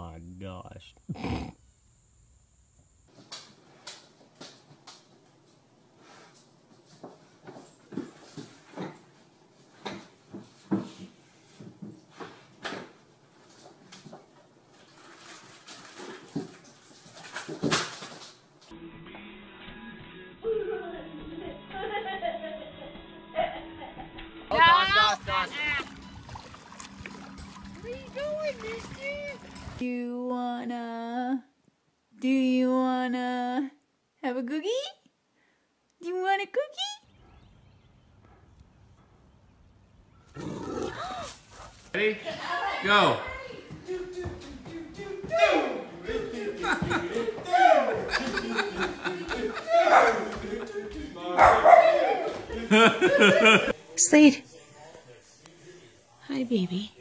my gosh. Do you wanna have a cookie? Do you want a cookie? Ready? Go! Slade. Hi, baby.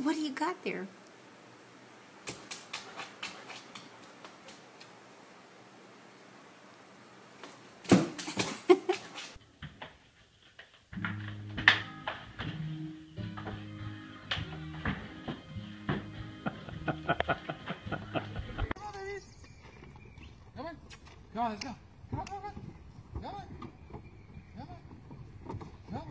What do you got there? Come on, let's go. Come on, come on, come on. Come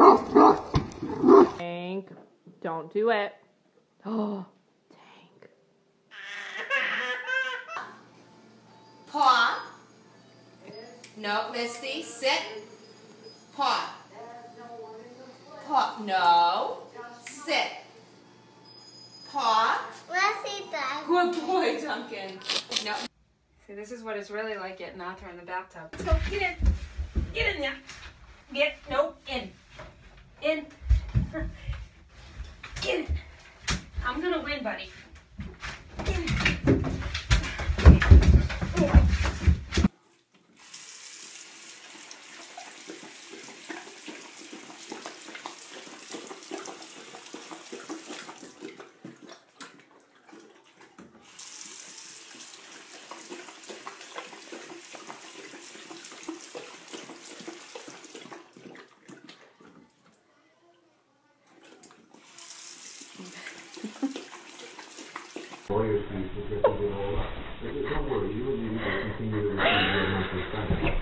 on. Come on. Tank, don't do it. Oh, Tank. Paw. No, Misty, sit. Paw. Paw. No. Sit. Paw. Good boy, Duncan. No. See, this is what it's really like getting out there in the bathtub. Let's go. Get in. Get in there. Get. No. In. In. Get in. I'm going to win, buddy. Get in. Oh. Lawyers think that this is all up. Don't worry, you will be able to continue to receive your monthly salary.